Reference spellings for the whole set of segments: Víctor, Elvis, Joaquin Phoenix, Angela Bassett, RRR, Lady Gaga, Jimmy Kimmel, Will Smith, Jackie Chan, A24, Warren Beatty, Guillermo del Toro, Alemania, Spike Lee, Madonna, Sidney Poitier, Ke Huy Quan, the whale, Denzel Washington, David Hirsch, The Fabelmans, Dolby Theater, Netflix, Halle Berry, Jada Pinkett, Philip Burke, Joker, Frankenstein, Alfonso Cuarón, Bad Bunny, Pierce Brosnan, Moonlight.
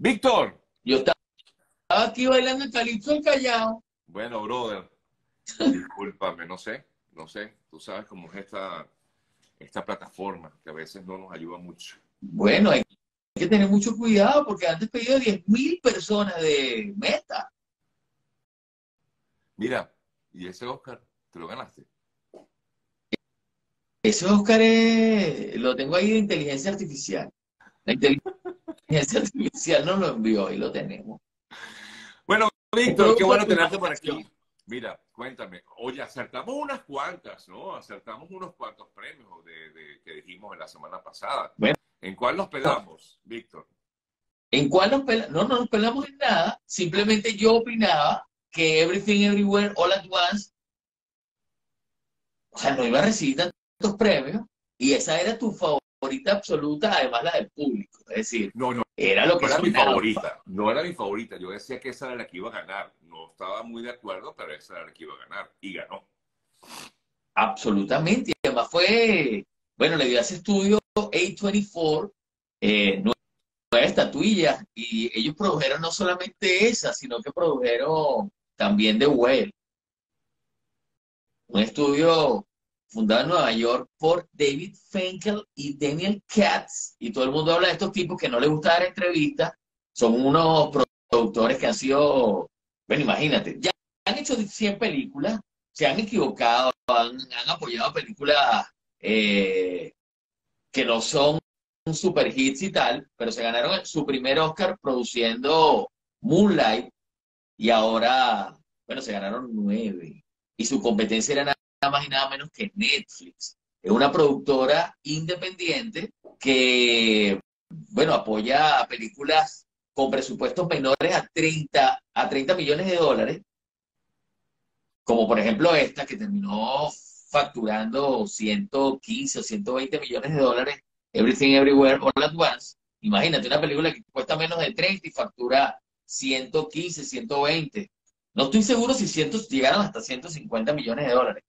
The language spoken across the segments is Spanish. Víctor. Yo estaba aquí bailando el calipso del Callao. Bueno, brother, discúlpame, no sé. Tú sabes cómo es esta plataforma, que a veces no nos ayuda mucho. Bueno, hay que tener mucho cuidado, porque antes pedí 10.000 personas de meta. Mira, y ese Oscar, ¿te lo ganaste? Ese Oscar lo tengo ahí de inteligencia artificial. La inteligencia artificial nos lo envió y lo tenemos. Bueno, Víctor, qué bueno tenerte por aquí. Mira, cuéntame, oye, acertamos unas cuantas, ¿no? Acertamos unos cuantos premios que dijimos en la semana pasada. Bueno, ¿en cuál nos pelamos, Víctor? ¿En cuál nos pelamos? No, no nos pelamos en nada. Simplemente yo opinaba que Everything Everywhere All at Once, o sea, no iba a recibir tantos premios, y esa era tu favorita absoluta, además la del público. Es decir, era lo que era mi favorita. No era mi favorita. Yo decía que esa era la que iba a ganar. No estaba muy de acuerdo, pero esa era la que iba a ganar. Y ganó. Absolutamente. Y además fue... Bueno, le dio a ese estudio A24 nueve estatuillas. Y ellos produjeron no solamente esa, sino que produjeron también The Whale. Un estudio fundado en Nueva York por David Fenkel y Daniel Katz. Y todo el mundo habla de estos tipos que no les gusta dar entrevistas. Son unos productores que han sido... Bueno, imagínate, ya han hecho 100 películas, se han equivocado, han apoyado películas que no son super hits y tal, pero se ganaron su primer Oscar produciendo Moonlight, y ahora, bueno, se ganaron 9. Y su competencia era nada más y nada menos que Netflix. Es una productora independiente que, bueno, apoya a películas con presupuestos menores a 30 millones de dólares, como por ejemplo esta, que terminó facturando 115 o 120 millones de dólares, Everything Everywhere All at Once. Imagínate, una película que cuesta menos de 30 y factura 115, 120. No estoy seguro si llegaron hasta 150 millones de dólares.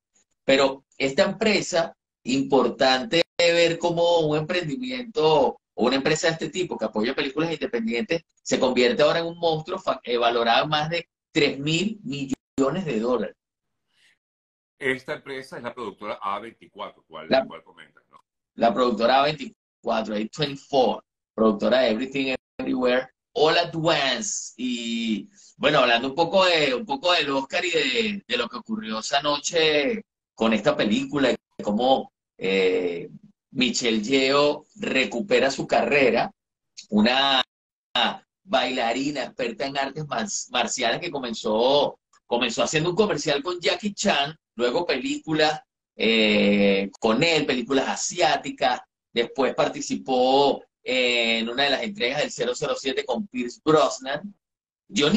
Pero esta empresa, importante de ver cómo un emprendimiento o una empresa de este tipo que apoya películas independientes se convierte ahora en un monstruo valorado en más de 3.000 millones de dólares. Esta empresa es la productora A24, ¿cuál comentas? ¿No? La productora A24, A24, productora de Everything Everywhere All at Once. Y bueno, hablando un poco del Oscar y de lo que ocurrió esa noche con esta película, y cómo Michelle Yeoh recupera su carrera, una bailarina experta en artes marciales que comenzó haciendo un comercial con Jackie Chan, luego películas con él, películas asiáticas, después participó en una de las entregas del 007 con Pierce Brosnan. Yo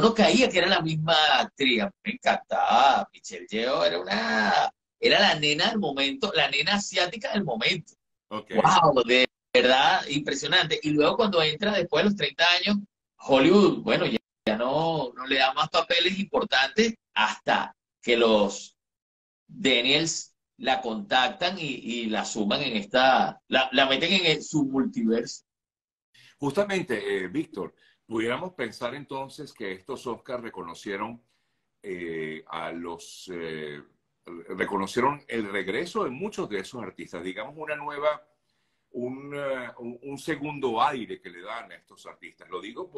no caía que era la misma actriz. Me encantaba Michelle Yeoh, era la nena del momento, la nena asiática del momento. Okay. Wow, de verdad, impresionante. Y luego cuando entra después de los 30 años, Hollywood, bueno, ya no le da más papeles importantes hasta que los Daniels la contactan y la suman en la meten en su multiverso. Justamente, Víctor, pudiéramos pensar entonces que estos Oscars reconocieron el regreso de muchos de esos artistas, digamos un segundo aire que le dan a estos artistas. Lo digo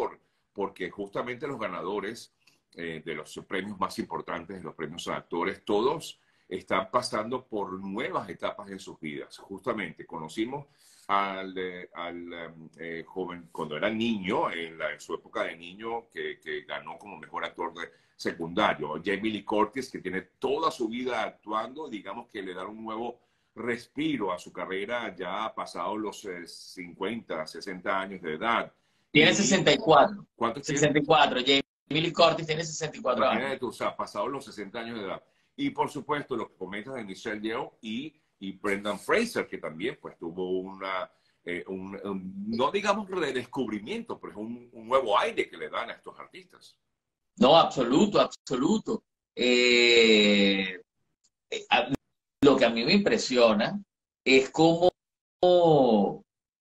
porque justamente los ganadores de los premios más importantes, de los premios a actores, todos están pasando por nuevas etapas en sus vidas. Justamente conocimos al joven, cuando era niño, en su época de niño, que ganó como mejor actor de secundario, Jamie Lee Curtis, que tiene toda su vida actuando, digamos que le da un nuevo respiro a su carrera, ya ha pasado los 50, 60 años de edad. Tiene 64. ¿Cuántos tiene? 64. Jamie Lee Curtis tiene 64 años. O sea, ha pasado los 60 años de edad. Y por supuesto, lo que comentas de Michelle Yeoh y Brendan Fraser, que también pues tuvo no digamos redescubrimiento, pero es un nuevo aire que le dan a estos artistas. No, absoluto, absoluto. Lo que a mí me impresiona es cómo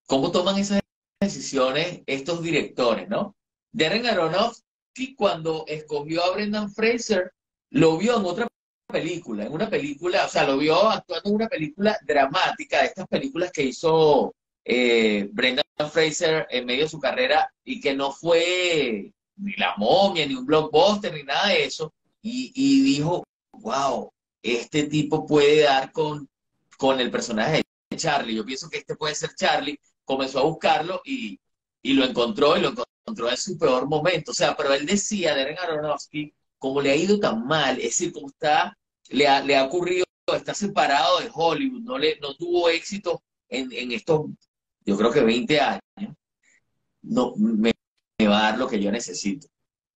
toman esas decisiones estos directores, ¿no? Darren Aronofsky, cuando escogió a Brendan Fraser, lo vio en otra película, o sea, lo vio actuando en una película dramática, de estas películas que hizo Brendan Fraser en medio de su carrera, y que no fue ni La Momia, ni un blockbuster, ni nada de eso, y dijo, wow, este tipo puede dar con el personaje de Charlie, yo pienso que este puede ser Charlie. Comenzó a buscarlo y lo encontró, en su peor momento. O sea, pero él decía, Darren Aronofsky, como le ha ido tan mal, es decir, como está, le ha ocurrido, está separado de Hollywood, no tuvo éxito en estos, yo creo que 20 años, no me va a dar lo que yo necesito.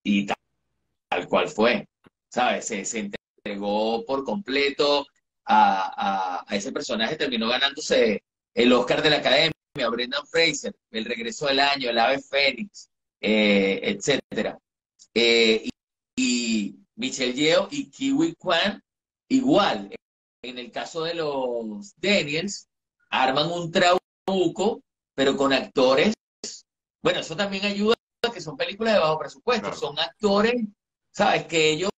Y tal cual fue, ¿sabes? Se entregó por completo a ese personaje, terminó ganándose el Oscar de la Academia, a Brendan Fraser, El Regreso del Año, El Ave Fénix, etcétera. Y Michelle Yeoh y Ke Huy Quan, igual. En el caso de los Daniels, arman un trabuco, pero con actores. Bueno, eso también ayuda, que son películas de bajo presupuesto. Claro. Son actores, ¿sabes? Que ellos...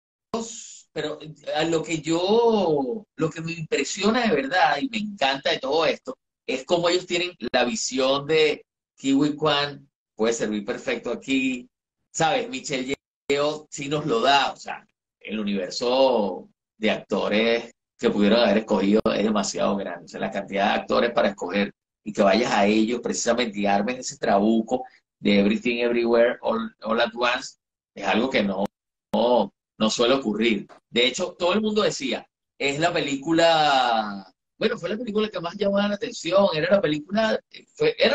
Pero a lo que yo... Lo que me impresiona de verdad, y me encanta de todo esto, es como ellos tienen la visión de Ke Huy Quan, puede servir perfecto aquí, ¿sabes? Michelle Yeoh sí nos lo da, o sea, el universo de actores que pudieron haber escogido es demasiado grande, o sea, la cantidad de actores para escoger, y que vayas a ellos precisamente y armes ese trabuco de Everything Everywhere All at Once, es algo que no suele ocurrir. De hecho, todo el mundo decía, es la película... Bueno, fue la película que más llamaba la atención, era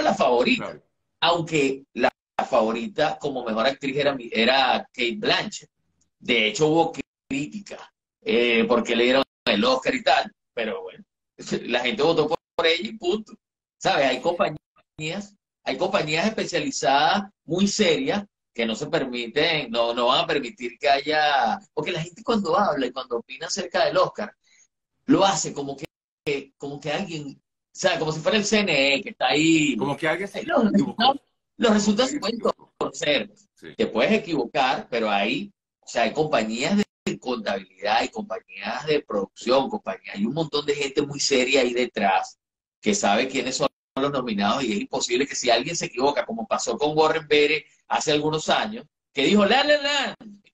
la favorita, claro. Aunque la favorita como mejor actriz era Cate Blanchett. De hecho hubo crítica, porque le dieron el Oscar y tal, pero bueno, la gente votó por ella y punto. ¿Sabes? Hay compañías especializadas muy serias que no se permiten, no van a permitir que haya... Porque la gente cuando habla y cuando opina acerca del Oscar, lo hace como que alguien, o sea, como si fuera el CNE que está ahí, como que alguien se equivocó. Los resultados se pueden torcer, sí. Te puedes equivocar, pero ahí, o sea, hay compañías de contabilidad, hay compañías de producción, hay un montón de gente muy seria ahí detrás que sabe quiénes son los nominados, y es imposible que si alguien se equivoca, como pasó con Warren Beatty hace algunos años, que dijo la,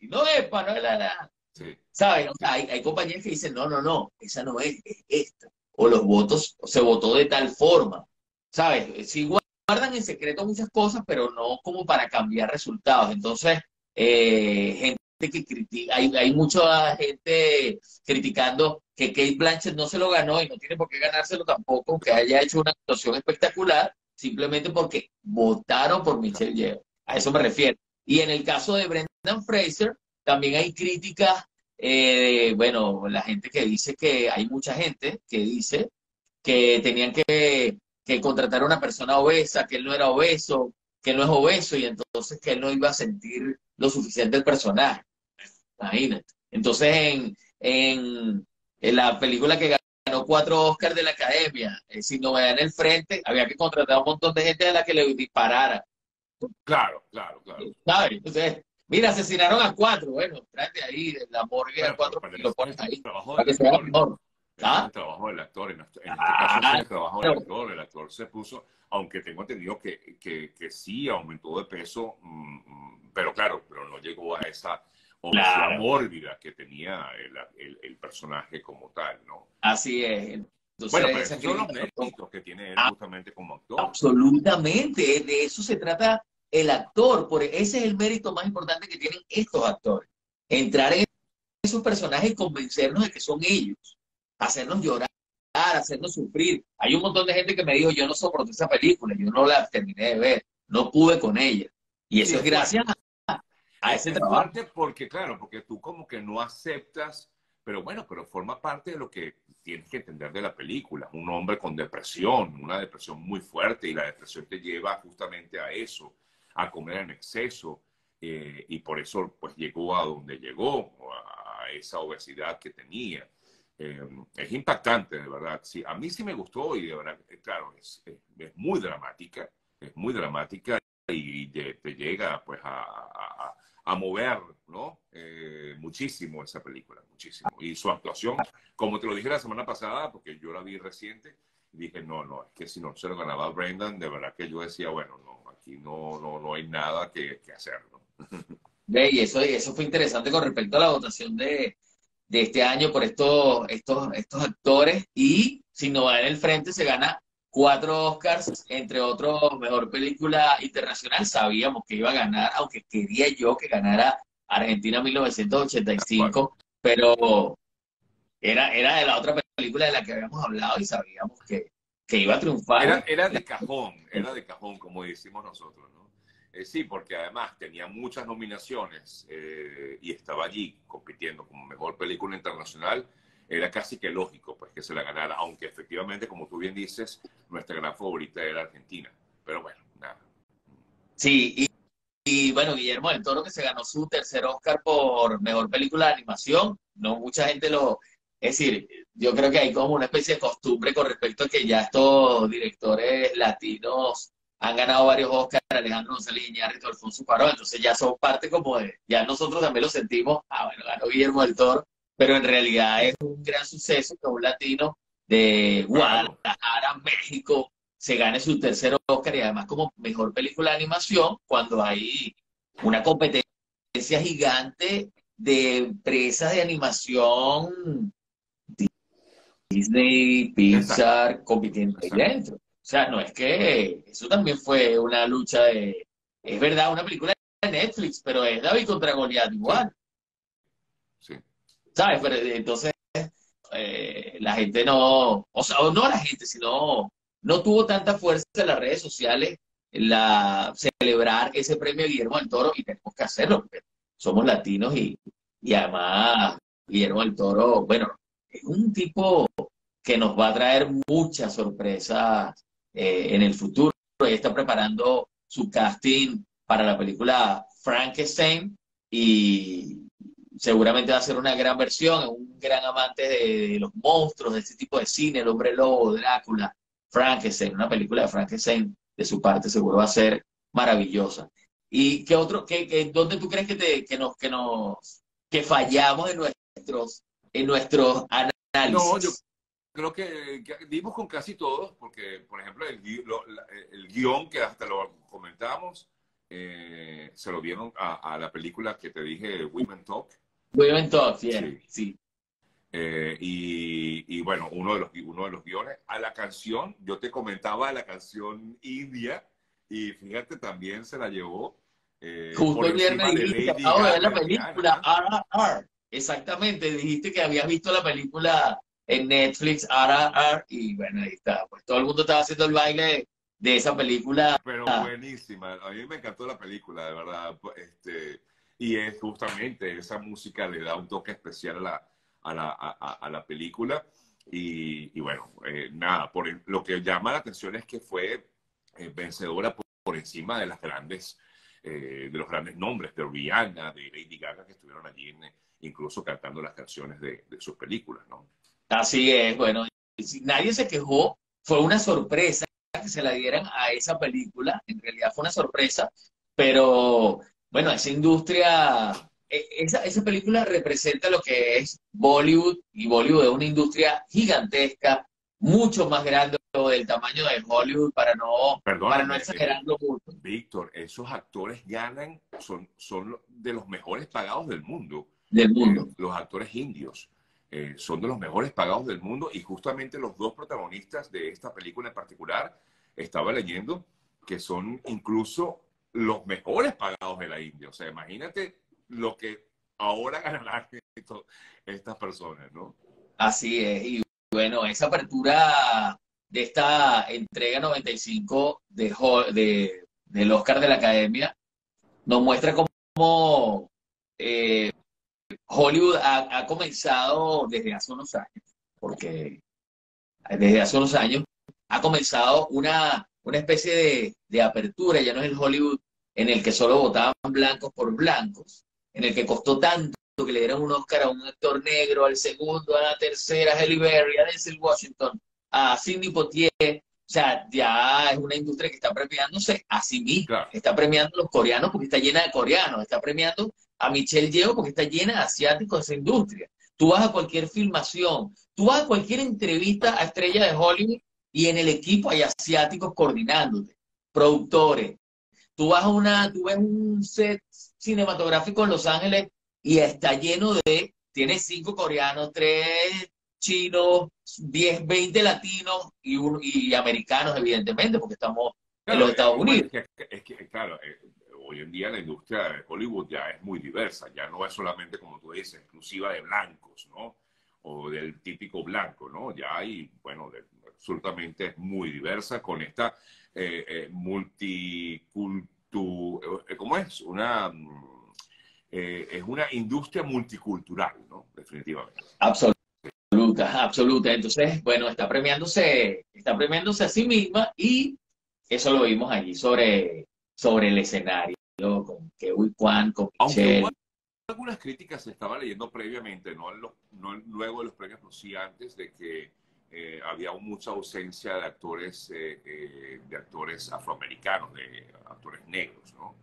y no es la. Sí. ¿Sabes? O sea, hay compañías que dicen, no, esa no es, es esta. O los votos, se votó de tal forma, ¿sabes? Sí guardan en secreto muchas cosas, pero no como para cambiar resultados. Entonces, gente que critica, hay mucha gente criticando que Cate Blanchett no se lo ganó, y no tiene por qué ganárselo tampoco, aunque haya hecho una actuación espectacular, simplemente porque votaron por Michelle Yeoh. A eso me refiero. Y en el caso de Brendan Fraser, también hay críticas. Bueno, la gente que dice que hay mucha gente que dice que tenían que contratar a una persona obesa, que él no era obeso, que no es obeso, y entonces que él no iba a sentir lo suficiente el personaje. Imagínate. Entonces, en la película que ganó 4 Oscars de la Academia, sin novedad en el frente, había que contratar a un montón de gente a la que le disparara. Claro. ¿Sabes? Entonces... Mira, asesinaron a 4, bueno, tráete ahí de la morgue, bueno, a 4 y lo pones ahí, para que sea mejor. ¿Ah? El trabajo del actor, en este caso, el trabajo del actor, se puso, aunque tengo entendido que sí aumentó de peso, pero claro, pero no llegó a esa obsesión mórbida que tenía el personaje como tal, ¿no? Así es. Entonces, bueno, pero esos son los méritos que tiene él justamente como actor. Absolutamente, de eso se trata. El actor, ese es el mérito más importante que tienen estos actores. Entrar en esos personajes y convencernos de que son ellos. Hacernos llorar, hacernos sufrir. Hay un montón de gente que me dijo, yo no soporté esa película, yo no la terminé de ver, no pude con ella. Y eso es gracias a ese trabajo. Porque, claro, porque tú como que no aceptas, pero bueno, pero forma parte de lo que tienes que entender de la película. Un hombre con depresión, una depresión muy fuerte, y la depresión te lleva justamente a eso, a comer en exceso, y por eso pues llegó a donde llegó, a esa obesidad que tenía. Es impactante, de verdad. Sí, a mí sí me gustó, y de verdad, claro, es muy dramática, es muy dramática y te llega pues a mover, ¿no? Muchísimo esa película, muchísimo. Y su actuación, como te lo dije la semana pasada, porque yo la vi reciente, dije, no, es que si no se lo ganaba Brendan, de verdad que yo decía, bueno, no, aquí no hay nada que hacer, ¿no? Y eso fue interesante con respecto a la votación de este año por estos actores, y sin novedad en el frente se gana 4 Oscars, entre otros Mejor Película Internacional. Sabíamos que iba a ganar, aunque quería yo que ganara Argentina 1985, pero era de la otra película de la que habíamos hablado y sabíamos que iba a triunfar. Era de cajón, como decimos nosotros, ¿no? Sí, porque además tenía muchas nominaciones y estaba allí compitiendo como Mejor Película Internacional. Era casi que lógico pues que se la ganara, aunque efectivamente, como tú bien dices, nuestra gran favorita era Argentina. Pero bueno, nada. Sí, y bueno, Guillermo del Toro, que se ganó su tercer Oscar por Mejor Película de Animación. No mucha gente lo... Es decir, yo creo que hay como una especie de costumbre con respecto a que ya estos directores latinos han ganado varios Oscars, Alejandro González Iñárritu, Alfonso Cuarón, entonces ya son parte como de, ya nosotros también lo sentimos, bueno, ganó Guillermo del Toro, pero en realidad es un gran suceso que un latino de Guadalajara, México, se gane su tercer Oscar, y además como Mejor Película de Animación, cuando hay una competencia gigante de empresas de animación, Disney, Pixar, compitiendo ahí dentro. O sea, no es que eso también fue una lucha de... Es verdad, una película de Netflix, pero es David contra Goliat igual. Sí. ¿Sabes? Pero entonces la gente no... O sea, no la gente, sino... No tuvo tanta fuerza en las redes sociales celebrar ese premio de Guillermo del Toro, y tenemos que hacerlo, porque somos latinos y además Guillermo del Toro, bueno, es un tipo que nos va a traer muchas sorpresas en el futuro. Ella está preparando su casting para la película Frankenstein y seguramente va a ser una gran versión. Es un gran amante de los monstruos, de este tipo de cine, el hombre lobo, Drácula, Frankenstein. Una película de Frankenstein de su parte seguro va a ser maravillosa. ¿Y qué otro? ¿Dónde tú crees que fallamos en nuestros análisis? No, yo creo que dimos con casi todos, porque, por ejemplo, el guión, que hasta lo comentamos, se lo dieron a la película que te dije, Women Talk. Women Talk, yeah, sí. Y bueno, uno de los guiones. A la canción, yo te comentaba la canción India, y fíjate, también se la llevó. Justo el viernes dijiste, acabo de ver la película, RRR. Exactamente, dijiste que habías visto la película en Netflix, RRR, y bueno, ahí está. Pues todo el mundo estaba haciendo el baile de esa película. Pero buenísima, a mí me encantó la película, de verdad. Y es justamente esa música le da un toque especial a la película. Y bueno, nada, lo que llama la atención es que fue vencedora por encima de las grandes, de los grandes nombres, de Rihanna, de Lady Gaga, que estuvieron allí incluso cantando las canciones de sus películas, ¿no? Así es, bueno, nadie se quejó, fue una sorpresa que se la dieran a esa película, en realidad fue una sorpresa, pero bueno, esa industria, esa película representa lo que es Bollywood, y Bollywood es una industria gigantesca, mucho más grande del tamaño de Hollywood, para no exagerarlo mucho. Víctor, esos actores ganan, son de los mejores pagados del mundo. Del mundo. Los actores indios. Son de los mejores pagados del mundo, y justamente los dos protagonistas de esta película en particular, estaba leyendo que son incluso los mejores pagados de la India. O sea, imagínate lo que ahora ganarán estas personas, ¿no? Así es, y bueno, esa apertura de esta entrega 95 del Oscar de la Academia nos muestra cómo Hollywood ha comenzado desde hace unos años, porque desde hace unos años ha comenzado una especie de apertura. Ya no es el Hollywood en el que solo votaban blancos por blancos, en el que costó tanto que le dieran un Oscar a un actor negro, al segundo, a la tercera, a Halle Berry, a Denzel Washington, a Sidney Poitier. O O sea, ya es una industria que está premiándose a sí misma. Claro. Está premiando a los coreanos porque está llena de coreanos. Está premiando a Michelle Yeoh porque está llena de asiáticos de esa industria. Tú vas a cualquier filmación, tú vas a cualquier entrevista a estrellas de Hollywood y en el equipo hay asiáticos coordinándote, productores. Tú vas a una, tú ves un set cinematográfico en Los Ángeles y está lleno de, tienes 5 coreanos, 3... chinos, 10, 20 latinos y americanos, evidentemente, porque estamos claro, en los Estados Unidos. Claro, hoy en día la industria de Hollywood ya es muy diversa, ya no es solamente, como tú dices, exclusiva de blancos, ¿no? O del típico blanco, ¿no? Ya hay, bueno, absolutamente es muy diversa con esta multicultura, ¿cómo es? Es una industria multicultural, ¿no? Definitivamente. Absolutamente. Absoluta, absoluta. Entonces, bueno, está premiándose a sí misma y eso lo vimos allí sobre el escenario, con Ke Huy Quan, con Michelle. Aunque algunas críticas se estaba leyendo previamente, no luego de los premios, pero sí antes de que había mucha ausencia de actores afroamericanos, de actores negros, ¿no?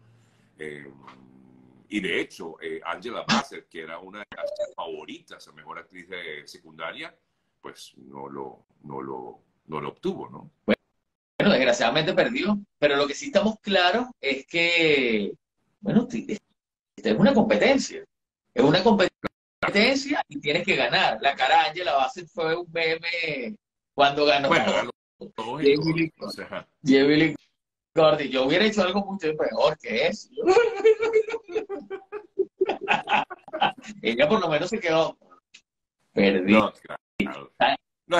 Y de hecho, Angela Bassett, que era una de las favoritas, la mejor actriz de secundaria, pues no lo obtuvo, ¿no? Bueno, desgraciadamente perdió. Pero lo que sí estamos claros es que, bueno, esta es una competencia. Es una competencia y tienes que ganar. La cara de Angela Bassett fue un meme cuando ganó. Bueno, ganó todos y Jimmy Kimmel. Yo hubiera hecho algo mucho peor que eso. Ella por lo menos se quedó perdida. No, claro. No,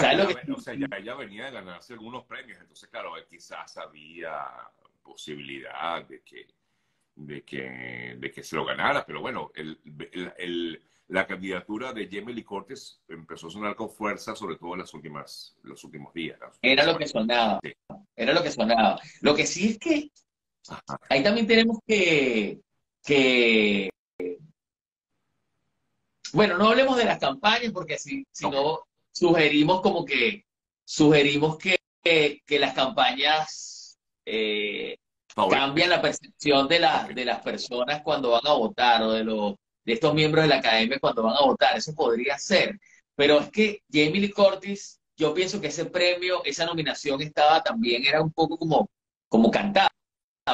o sea, ella venía de ganarse algunos premios, entonces, claro, quizás había posibilidad de que se lo ganara, pero bueno, la candidatura de Jamie Lee Curtis empezó a sonar con fuerza, sobre todo en los últimos días. Era lo que sonaba. Sí. Era lo que sonaba. Lo que sí es que ahí también tenemos que... Bueno, no hablemos de las campañas, porque si no sugerimos como que... Sugerimos que las campañas cambian la percepción de las personas cuando van a votar o de estos miembros de la academia cuando van a votar. Eso podría ser. Pero es que Jamie Lee Curtis, yo pienso que ese premio, esa nominación estaba también, era un poco como cantada.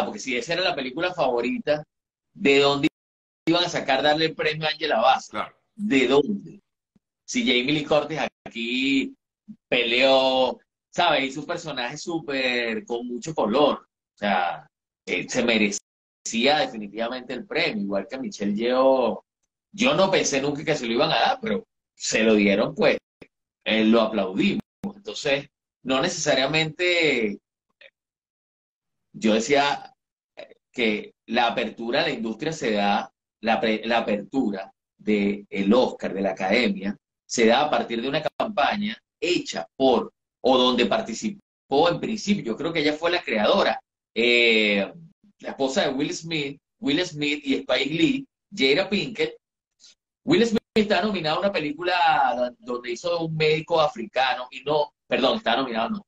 Porque si esa era la película favorita, ¿de dónde iban a sacar darle el premio a Angela Bassett? Claro. ¿De dónde? Si Jamie Lee Curtis aquí peleó, ¿sabes? Hizo un personaje súper, con mucho color. O sea, se merece. Definitivamente el premio, igual que a Michelle Yeoh. Yo no pensé nunca que se lo iban a dar, pero se lo dieron, pues lo aplaudimos. Entonces, no necesariamente, yo decía que la apertura a la industria se da, la apertura del Oscar, de la Academia, se da a partir de una campaña hecha por, o donde participó en principio, yo creo que ella fue la creadora, la esposa de Will Smith y Spike Lee, Jada Pinkett. Will Smith está nominado a una película donde hizo un médico africano, y no, perdón, está nominado, no,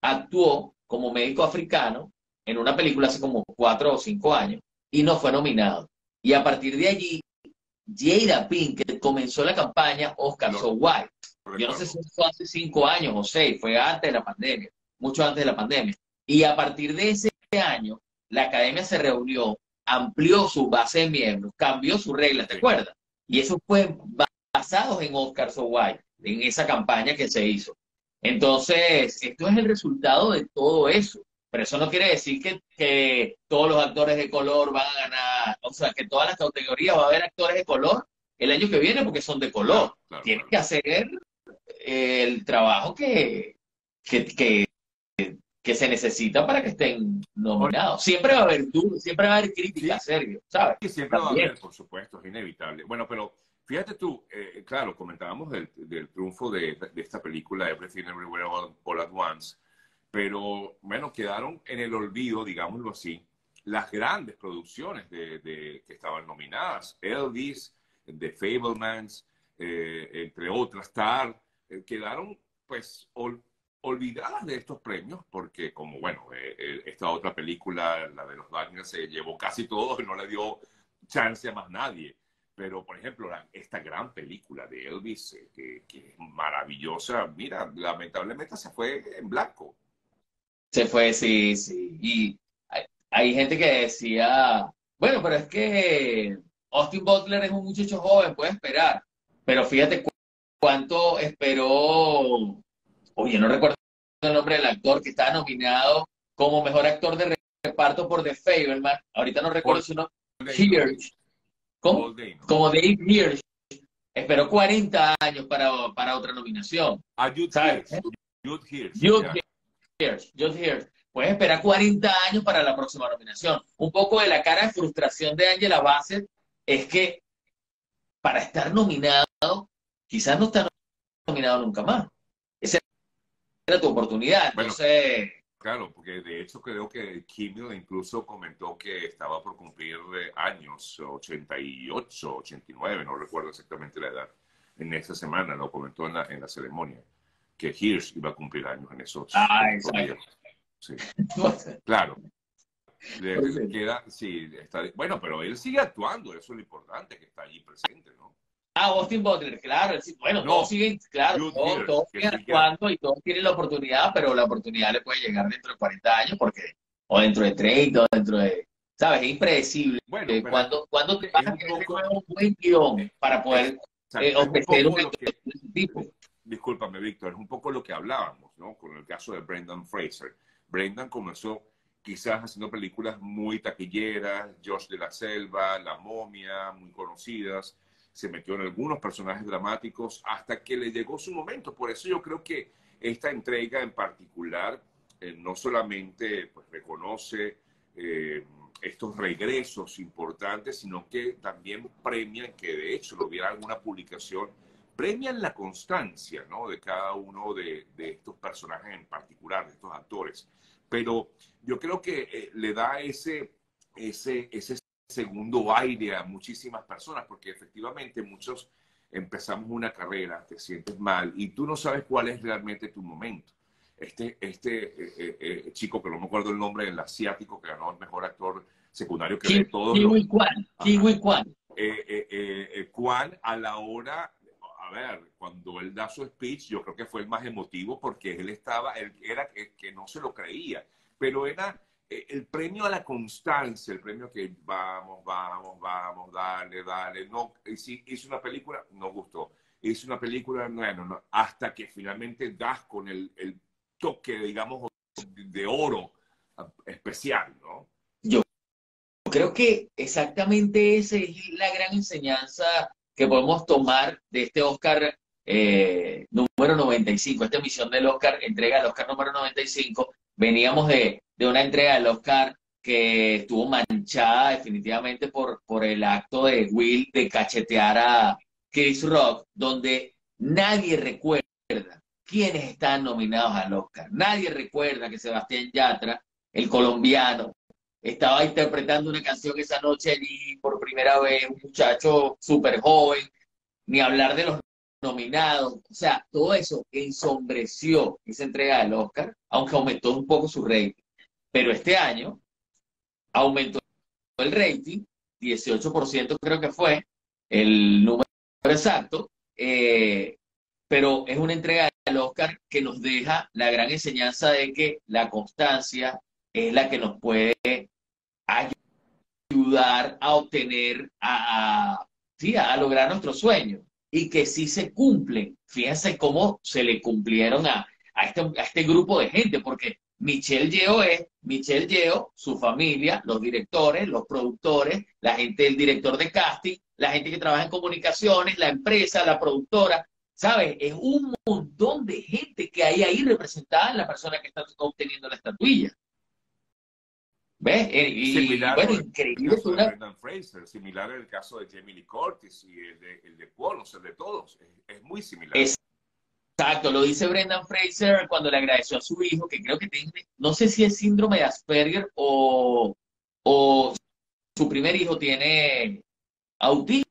actuó como médico africano en una película hace como 4 o 5 años, y no fue nominado. Y a partir de allí, Jada Pinkett comenzó la campaña Oscars So White. Yo no sé si fue hace 5 años o 6, fue antes de la pandemia, mucho antes de la pandemia. Y a partir de ese año, la Academia se reunió, amplió su base de miembros, cambió sus reglas, ¿te acuerdas? Y eso fue basado en Oscar So White, en esa campaña que se hizo. Entonces, esto es el resultado de todo eso. Pero eso no quiere decir que todos los actores de color van a ganar, o sea, que todas las categorías va a haber actores de color el año que viene porque son de color. Claro, claro, tienen que hacer el trabajo que se necesita para que estén nominados. Siempre va a haber dudas, siempre va a haber críticas, sí, Sergio, ¿sabes? Y siempre también va a haber, por supuesto, es inevitable. Bueno, pero fíjate tú, claro, comentábamos del triunfo de esta película Everything Everywhere All at Once, pero, bueno, quedaron en el olvido, digámoslo así, las grandes producciones que estaban nominadas. Elvis, The Fabelmans, entre otras, quedaron, pues, olvidadas de estos premios, porque como, bueno, esta otra película, la de los Daniels, se llevó casi todos y no le dio chance a más nadie. Pero, por ejemplo, esta gran película de Elvis, que es maravillosa, mira, lamentablemente se fue en blanco. Se fue, sí, sí. Y hay gente que decía, bueno, pero es que Austin Butler es un muchacho joven, puede esperar. Pero fíjate cuánto esperó... Oye, no recuerdo el nombre del actor que está nominado como mejor actor de reparto por The Fabelmans. Ahorita no recuerdo su nombre. ¿Cómo? Como David Hirsch. Esperó 40 años para otra nominación. A Jude Hirsch. Puedes esperar 40 años para la próxima nominación. Un poco de la cara de frustración de Angela Bassett es que para estar nominado, quizás no está nominado nunca más. Esa era tu oportunidad. Entonces... Bueno, claro, porque de hecho creo que Kimmel incluso comentó que estaba por cumplir años, 88, 89, no recuerdo exactamente la edad. En esa semana lo comentó en la ceremonia, que Hirsch iba a cumplir años en esos días. Sí. Claro. Le queda, sí, está, bueno, pero él sigue actuando, eso es lo importante, que está allí presente, ¿no? Ah, Austin Butler, claro. Bueno, no, todos siguen, claro, todos siguen actuando y todos tienen la oportunidad, pero la oportunidad le puede llegar dentro de 40 años, porque, o dentro de 30, o dentro de... ¿Sabes? Es impredecible. Bueno, cuando te pasa que es un buen guión para poder ofrecer un actor de ese tipo. Discúlpame, Víctor, es un poco lo que hablábamos, ¿no? Con el caso de Brendan Fraser. Brendan comenzó quizás haciendo películas muy taquilleras, Josh de la Selva, La Momia, muy conocidas. Se metió en algunos personajes dramáticos hasta que le llegó su momento. Por eso yo creo que esta entrega en particular no solamente pues, reconoce estos regresos importantes, sino que también premian, que de hecho lo hubiera alguna publicación, premian la constancia, ¿no? De cada uno de estos personajes en particular, de estos actores. Pero yo creo que le da ese segundo aire a muchísimas personas, porque efectivamente muchos empezamos una carrera, te sientes mal y tú no sabes cuál es realmente tu momento. Este chico, que no me acuerdo el nombre, el asiático que ganó el mejor actor secundario, que ve todo. Ke Huy Quan. Ke Huy Quan. Quan, a la hora, a ver, cuando él da su speech, yo creo que fue el más emotivo, porque él era que no se lo creía, pero era el premio a la constancia, el premio que vamos, dale, no, hice una película, no gustó, hice una película, bueno, no, hasta que finalmente das con el toque, digamos, de oro especial, ¿no? Yo creo que exactamente esa es la gran enseñanza que podemos tomar de este Oscar número 95, esta emisión del Oscar, entrega al Oscar número 95, veníamos de una entrega del Oscar que estuvo manchada definitivamente por el acto de Will de cachetear a Chris Rock, donde nadie recuerda quiénes están nominados al Oscar. Nadie recuerda que Sebastián Yatra, el colombiano, estaba interpretando una canción esa noche allí por primera vez, un muchacho súper joven, ni hablar de los nominados. O sea, todo eso ensombreció esa entrega del Oscar, aunque aumentó un poco su rating. Pero este año aumentó el rating, 18% creo que fue el número exacto, pero es una entrega del Oscar que nos deja la gran enseñanza de que la constancia es la que nos puede ayudar a obtener, a lograr nuestros sueños, y que sí se cumplen. Fíjense cómo se le cumplieron a este grupo de gente, porque Michelle Yeoh es Michelle Yeoh, su familia, los directores, los productores, la gente, el director de casting, la gente que trabaja en comunicaciones, la empresa, la productora, ¿sabes? Es un montón de gente que hay ahí representada en la persona que está obteniendo la estatuilla. ¿Ves? Increíble. Brendan Fraser, similar al caso de Jamie Lee Curtis y el de Paul, o sea, de todos. Es muy similar. Exacto, lo dice Brendan Fraser cuando le agradeció a su hijo, que creo que tiene, no sé si es síndrome de Asperger o su primer hijo tiene autismo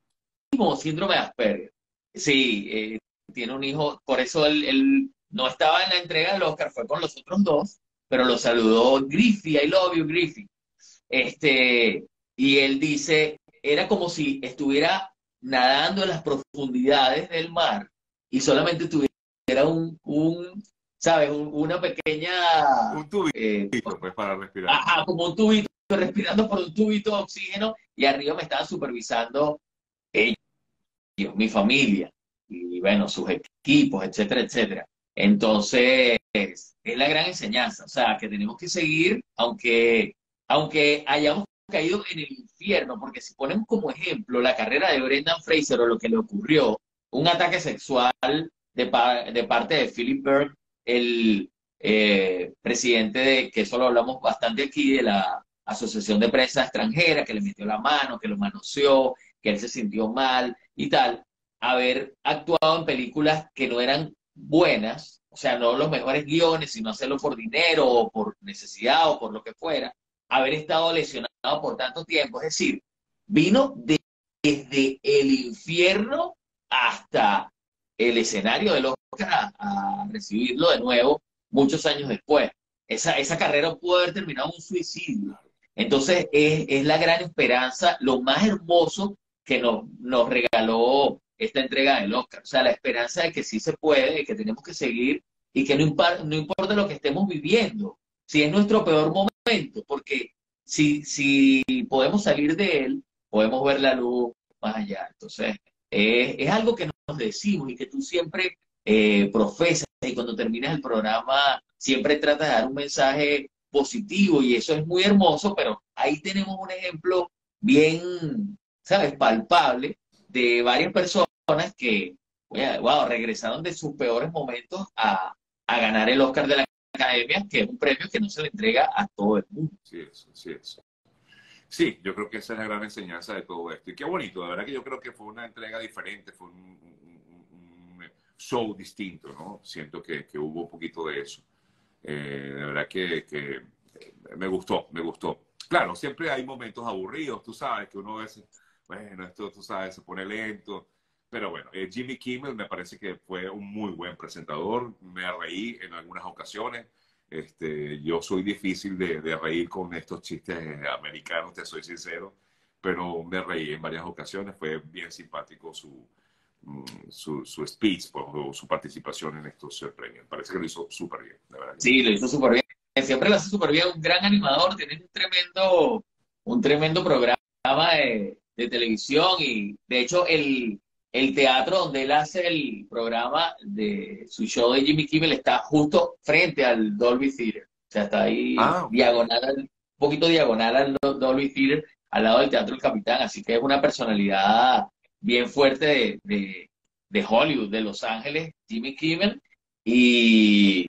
o síndrome de Asperger. Sí, tiene un hijo, por eso él No estaba en la entrega del Oscar, fue con los otros dos, pero lo saludó Griffey, I love you, Griffey. Y él dice, era como si estuviera nadando en las profundidades del mar y solamente tuviera un ¿sabes? Una pequeña... Un tubito, pues, para respirar. Ajá, como un tubito, respirando por un tubito de oxígeno, y arriba me estaban supervisando ellos, mi familia, y bueno, sus equipos, etcétera, etcétera. Entonces, es la gran enseñanza, o sea, que tenemos que seguir, aunque hayamos caído en el infierno, porque si ponemos como ejemplo la carrera de Brendan Fraser o lo que le ocurrió, un ataque sexual de parte de Philip Burke, el presidente de, que eso lo hablamos bastante aquí, de la Asociación de Prensa Extranjera, que le metió la mano, que lo manoseó, que él se sintió mal y tal, haber actuado en películas que no eran buenas, o sea, no los mejores guiones, sino hacerlo por dinero o por necesidad o por lo que fuera, haber estado lesionado por tanto tiempo, es decir, vino desde el infierno hasta el escenario del Oscar a recibirlo de nuevo muchos años después. Esa carrera pudo haber terminado un suicidio. Entonces es la gran esperanza, lo más hermoso que nos regaló esta entrega del Oscar. O sea, la esperanza de que sí se puede, de que tenemos que seguir y que no importa lo que estemos viviendo, si es nuestro peor momento, porque si podemos salir de él, podemos ver la luz más allá. Entonces es algo que nos decimos y que tú siempre profesas, y cuando terminas el programa siempre tratas de dar un mensaje positivo, y eso es muy hermoso, pero ahí tenemos un ejemplo bien, ¿sabes?, palpable de varias personas que, wow, regresaron de sus peores momentos a ganar el Oscar de la Academia, que es un premio que no se le entrega a todo el mundo. Sí, eso, sí, eso. Sí, yo creo que esa es la gran enseñanza de todo esto. Y qué bonito, la verdad que yo creo que fue una entrega diferente, fue un show distinto, ¿no? Siento que hubo un poquito de eso. La verdad que me gustó, me gustó. Claro, siempre hay momentos aburridos, tú sabes, que uno a veces, bueno, esto, tú sabes, se pone lento. Pero bueno, Jimmy Kimmel me parece que fue un muy buen presentador. Me reí en algunas ocasiones. Yo soy difícil de reír con estos chistes americanos, te soy sincero, pero me reí en varias ocasiones. Fue bien simpático su speech, o su participación en estos premios. Parece que lo hizo súper bien, la verdad. Sí, lo hizo súper bien. Siempre lo hace súper bien. Un gran animador, tiene un tremendo programa de televisión, y de hecho el teatro donde él hace el programa de su show de Jimmy Kimmel está justo frente al Dolby Theater. O sea, está ahí diagonal, un poquito diagonal al Dolby Theater, al lado del Teatro El Capitán. Así que es una personalidad bien fuerte de Hollywood, de Los Ángeles, Jimmy Kimmel. Y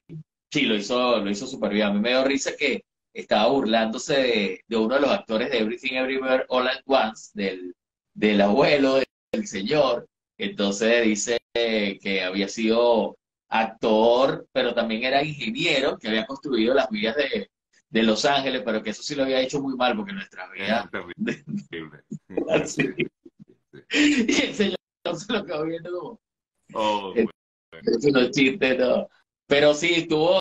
sí, lo hizo súper bien. A mí me dio risa que estaba burlándose de uno de los actores de Everything Everywhere All at Once, del abuelo, del señor. Entonces dice que había sido actor, pero también era ingeniero, que había construido las vías de Los Ángeles, pero que eso sí lo había hecho muy mal, porque nuestras vías... Y el señor se lo acabó viendo como... Oh, bueno. Chistes, no. Pero sí, estuvo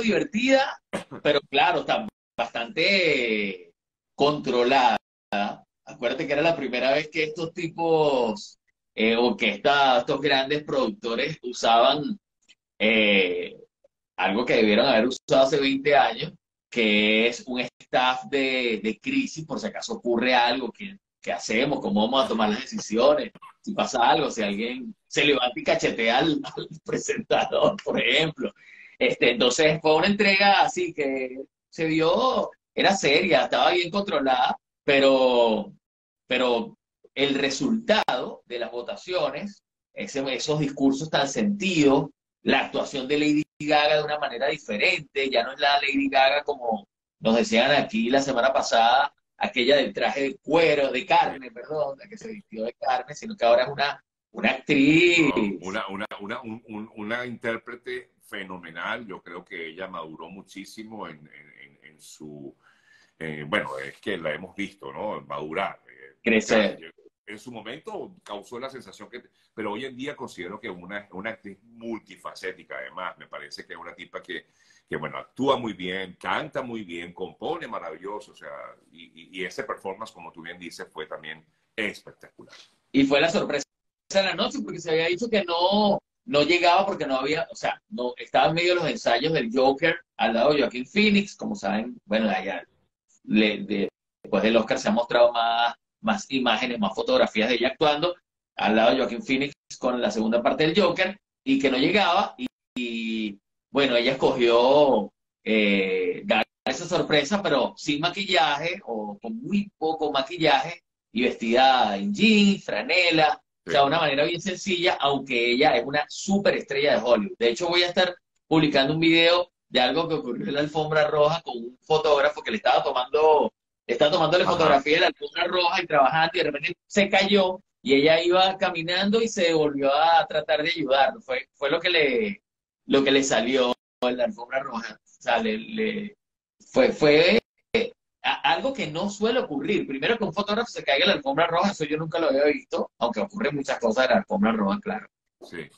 divertida, pero claro, está bastante controlada. Acuérdate que era la primera vez que estos tipos... o que estos grandes productores usaban algo que debieron haber usado hace 20 años, que es un staff de crisis, por si acaso ocurre algo, ¿qué hacemos?, ¿cómo vamos a tomar las decisiones?, si pasa algo, si alguien se levanta y cachetea al presentador, por ejemplo. Entonces fue una entrega así que se vio, era seria, estaba bien controlada, pero el resultado de las votaciones, esos discursos tan sentidos, la actuación de Lady Gaga de una manera diferente, ya no es la Lady Gaga como nos decían aquí la semana pasada, aquella del traje de cuero, de carne, perdón, la que se vistió de carne, sino que ahora es una actriz. Una intérprete fenomenal. Yo creo que ella maduró muchísimo en su... bueno, es que la hemos visto, ¿no? Madurar. Crecer. en su momento causó la sensación que... Pero hoy en día considero que una actriz multifacética, además. Me parece que es una tipa que bueno, actúa muy bien, canta muy bien, compone maravilloso. O sea, y ese performance, como tú bien dices, fue también espectacular. Y fue la sorpresa de la noche, porque se había dicho que no llegaba porque no había... O sea, no, estaba en medio de los ensayos del Joker al lado de Joaquin Phoenix. Como saben, bueno, allá, después del Oscar se ha mostrado más imágenes, más fotografías de ella actuando, al lado de Joaquin Phoenix con la segunda parte del Joker, y que no llegaba, y bueno, ella escogió dar esa sorpresa, pero sin maquillaje, o con muy poco maquillaje, y vestida en jeans, franela, sí. O sea, de una manera bien sencilla, aunque ella es una superestrella de Hollywood. De hecho, voy a estar publicando un video de algo que ocurrió en la alfombra roja con un fotógrafo que le estaba tomando... Está tomándole fotografía de la alfombra roja y trabajando, y de repente se cayó, y ella iba caminando y se volvió a tratar de ayudar. Fue lo que le salió en la alfombra roja. O sea, fue algo que no suele ocurrir. Primero, que un fotógrafo se caiga en la alfombra roja, eso yo nunca lo había visto, aunque ocurren muchas cosas en la alfombra roja, claro. Sí.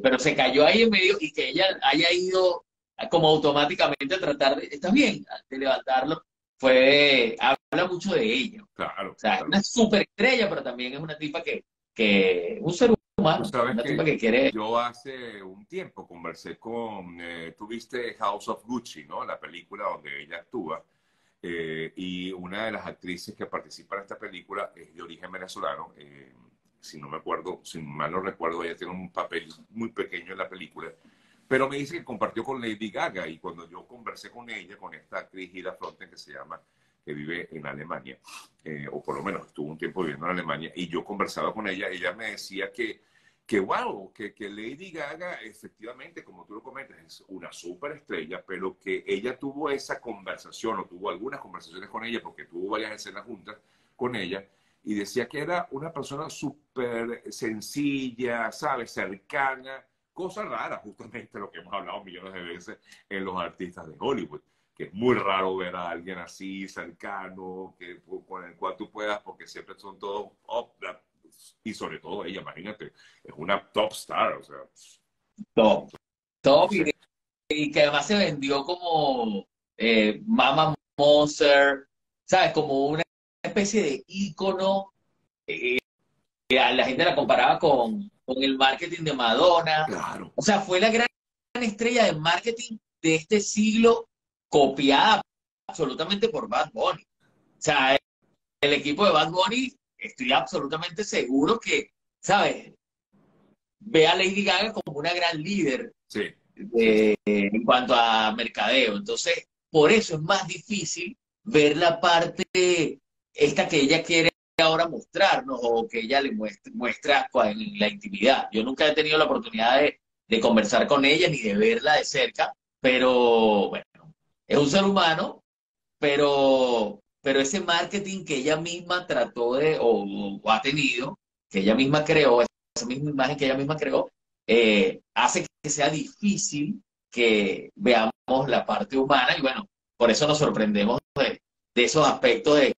Pero se cayó ahí en medio, y que ella haya ido como automáticamente a tratar de, ¿estás bien?, de levantarlo. Habla mucho de ella. Claro. O sea, claro. Es una superestrella, pero también es una tipa que un ser humano, una tipa que quiere... Yo hace un tiempo conversé con... tú viste House of Gucci, ¿no? La película donde ella actúa. Y una de las actrices que participa en esta película es de origen venezolano. Si mal no recuerdo, ella tiene un papel muy pequeño en la película. Pero me dice que compartió con Lady Gaga, y cuando yo conversé con ella, con esta actriz Hilda Fronten, que vive en Alemania, o por lo menos estuvo un tiempo viviendo en Alemania, y yo conversaba con ella, ella me decía que wow, que Lady Gaga, efectivamente, como tú lo comentas, es una superestrella, pero que ella tuvo esa conversación, o tuvo algunas conversaciones con ella, porque tuvo varias escenas juntas con ella, y decía que era una persona súper sencilla, ¿sabes?, cercana. Cosa rara, justamente lo que hemos hablado millones de veces en los artistas de Hollywood, que es muy raro ver a alguien así, cercano, con el cual tú puedas, porque siempre son todos, y sobre todo ella, imagínate, es una top star, o sea. Top, sí. Y que además se vendió como Mama Monster, ¿sabes? Como una especie de ícono, la gente la comparaba con el marketing de Madonna. Claro. O sea, fue la gran estrella de marketing de este siglo, copiada absolutamente por Bad Bunny. O sea, el equipo de Bad Bunny, estoy absolutamente seguro que, ¿sabes?, ve a Lady Gaga como una gran líder, sí, en cuanto a mercadeo. Entonces, por eso es más difícil ver la parte esta que ella quiere ahora mostrarnos, o que ella le muestra en la intimidad. Yo nunca he tenido la oportunidad de conversar con ella, ni de verla de cerca, pero bueno, es un ser humano, pero ese marketing que ella misma trató de, o ha tenido, que ella misma creó, esa misma imagen que ella misma creó, hace que sea difícil que veamos la parte humana, y bueno, por eso nos sorprendemos de esos aspectos de...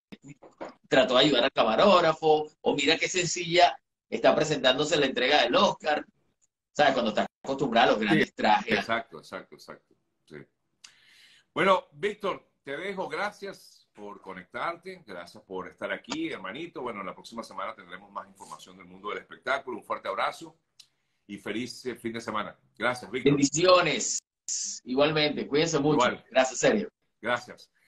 Trató de ayudar al camarógrafo, o mira qué sencilla está presentándose la entrega del Oscar. ¿Sabes? Cuando estás acostumbrado a los grandes, sí, trajes. Exacto. Sí. Bueno, Víctor, te dejo. Gracias por conectarte. Gracias por estar aquí, hermanito. Bueno, la próxima semana tendremos más información del mundo del espectáculo. Un fuerte abrazo y feliz fin de semana. Gracias, Víctor. Bendiciones. Igualmente. Cuídense mucho. Igual. Gracias, Sergio. Gracias.